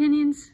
opinions.